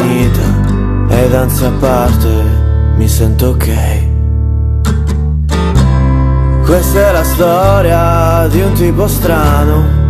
Unita e danza a parte, mi sento ok. Questa è la storia di un tipo strano.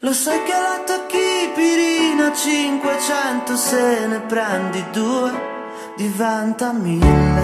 Lo sai che la tocchi pirina 500, se ne prendi 2 diventa 1000.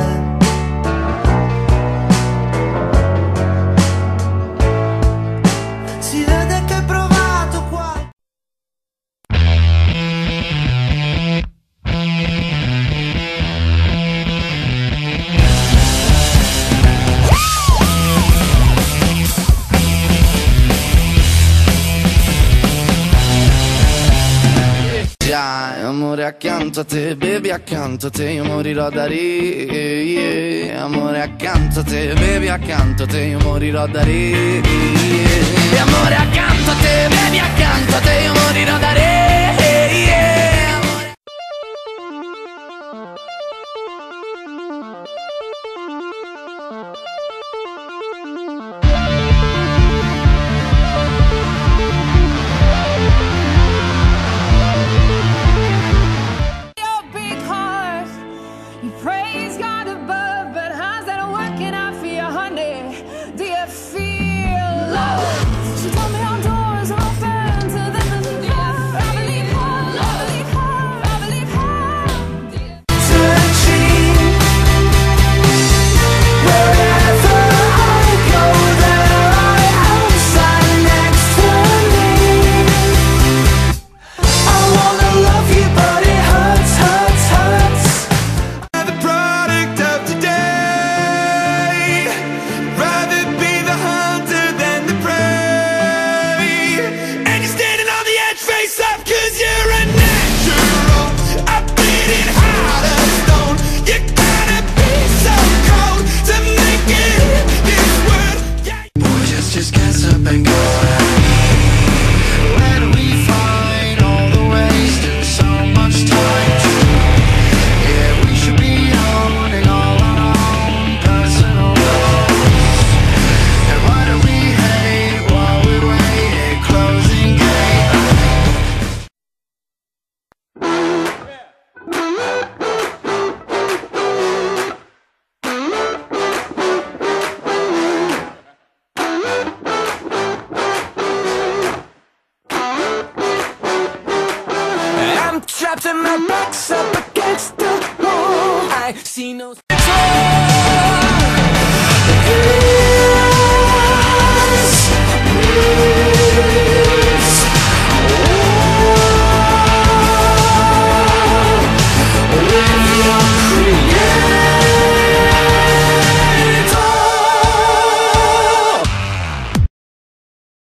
Amore accanto a te, bevi accanto a te, io morirò da re, yeah. Amore accanto a te, bevi accanto a te, io morirò da re, yeah. Amore accanto a te, bevi accanto a te, io morirò da re, yeah. Amore... Trapped in my back's up against the wall, I see no...